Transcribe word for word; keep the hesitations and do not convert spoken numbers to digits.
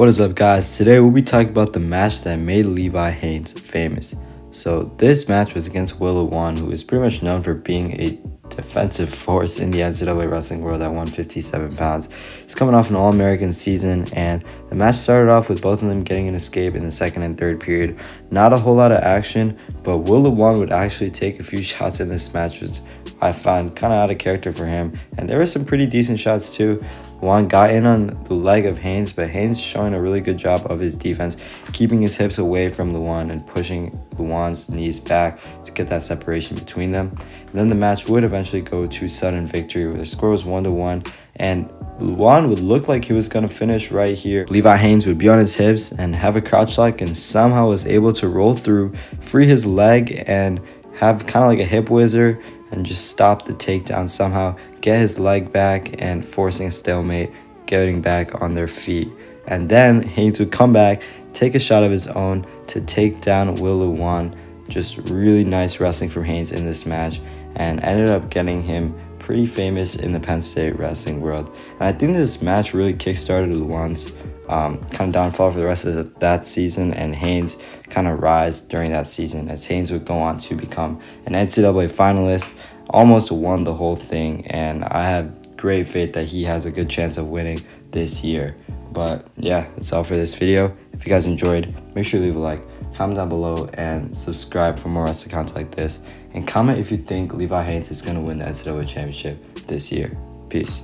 What is up, guys? Today we'll be talking about the match that made Levi Haines famous. So this match was against Willow One, who is pretty much known for being a defensive force in the N C double A wrestling world at one fifty-seven pounds. He's coming off an All-American season, and the match started off with both of them getting an escape in the second and third period. Not a whole lot of action, but Willow One would actually take a few shots in this match, which I found kind of out of character for him, and there were some pretty decent shots too. Lewan got in on the leg of Haines, but Haines showing a really good job of his defense, keeping his hips away from Lewan and pushing Lewan's knees back to get that separation between them. And then the match would eventually go to sudden victory, where the score was one to one, and Lewan would look like he was going to finish right here. Levi Haines would be on his hips and have a crotch lock, and somehow was able to roll through, free his leg, and have kind of like a hip whizzer and just stop the takedown somehow, get his leg back, and forcing a stalemate, getting back on their feet. And then Haines would come back, take a shot of his own to take down Willow One. Just really nice wrestling from Haines in this match, and ended up getting him pretty famous in the Penn State wrestling world. And I think this match really kickstarted Lewan's um, kind of downfall for the rest of that season, and Haines kind of rise during that season, as Haines would go on to become an N C double A finalist, almost won the whole thing, and I have great faith that he has a good chance of winning this year. But yeah, that's all for this video. If you guys enjoyed, make sure you leave a like, comment down below, and subscribe for more wrestling content like this, and comment if you think Levi Haines is going to win the N C double A championship this year. Peace.